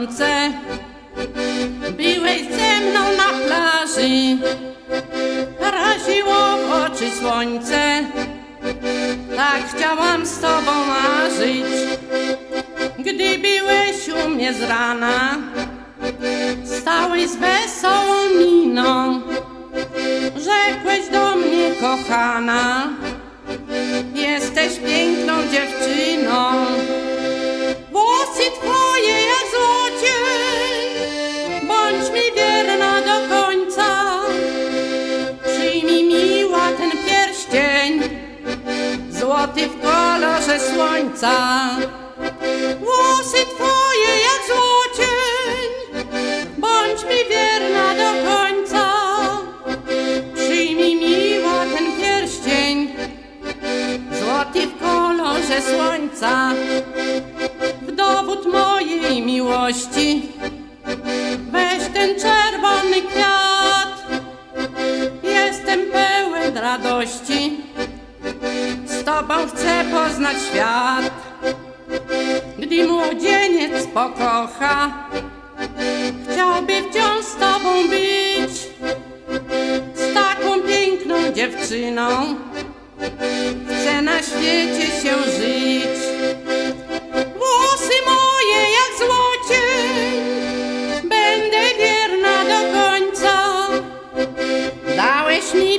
słońce, byłeś ze mną na plaży, raziło w oczy słońce, tak chciałam z tobą marzyć. Gdy byłeś u mnie z rana, stałeś z wesołą miną, rzekłeś do mnie kochana, jesteś piękną dziewczyną. Włosy twoje jak złocie, bądź mi wierna do końca. Przyjmij miła ten pierścień, złoty w kolorze słońca. Włosy twoje jak złocie, bądź mi wierna do końca. Przyjmij miła ten pierścień, złoty w kolorze słońca. Dowód mojej miłości, weź ten czerwony kwiat. Jestem pełen radości, z tobą chcę poznać świat. Gdy młodzieniec pokocha, chciałby wciąż z tobą być, z taką piękną dziewczyną chce na świecie się żyć.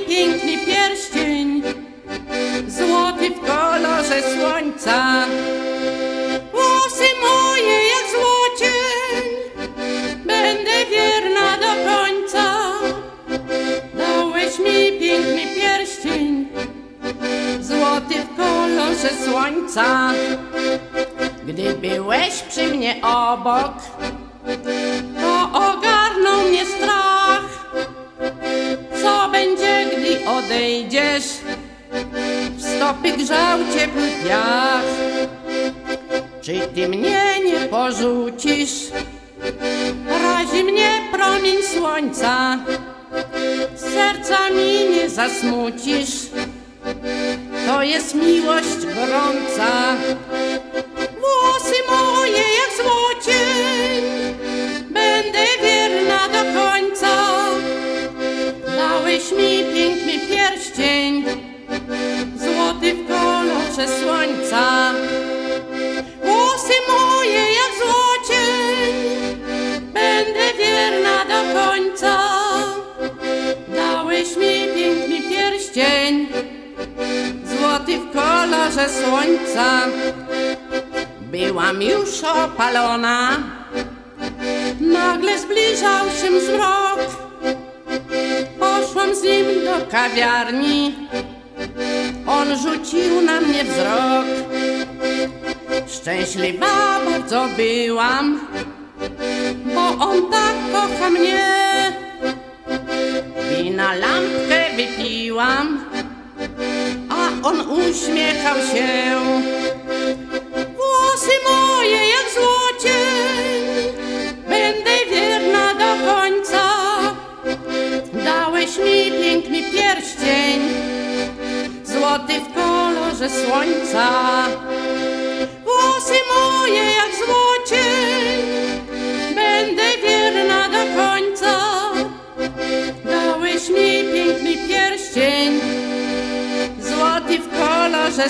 Piękny pierścień, złoty w kolorze słońca. Włosy moje jak złocień, będę wierna do końca. Dałeś mi piękny pierścień, złoty w kolorze słońca. Gdy byłeś przy mnie obok, to ogarnął mnie strach. Co będzie, gdy odejdziesz? W stopy grzał ciepły piach. Czy ty mnie nie porzucisz? Razi mnie promień słońca. Serca mi nie zasmucisz, to jest miłość gorąca. Włosy moje jak złocień, będę wierna do końca. Dałeś mi piękny pierścień, złoty w kolorze słońca. Włosy moje jak złocień, będę wierna do końca. Dałeś mi piękny pierścień, złoty w kolorze słońca. Byłam już opalona, nagle zbliżał się zmrok. Poszłam z nim do kawiarni, on rzucił na mnie wzrok. Szczęśliwa bardzo byłam, bo on tak kocha mnie. Wina lampkę wypiłam, a on uśmiechał się. Włosy moje jak złocień, będę wierna do końca. Dałeś mi piękny pierścień, złoty w kolorze słońca. Włosy moje jak złocień, będę wierna do końca. Dałeś mi piękny pierścień, złoty w kolorze